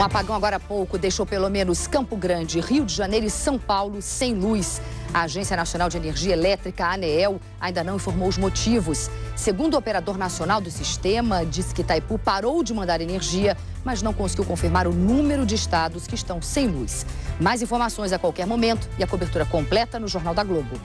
Um apagão agora há pouco deixou pelo menos Campo Grande, Rio de Janeiro e São Paulo sem luz. A Agência Nacional de Energia Elétrica, a ANEEL, ainda não informou os motivos. Segundo o operador nacional do sistema, disse que Itaipu parou de mandar energia, mas não conseguiu confirmar o número de estados que estão sem luz. Mais informações a qualquer momento e a cobertura completa no Jornal da Globo.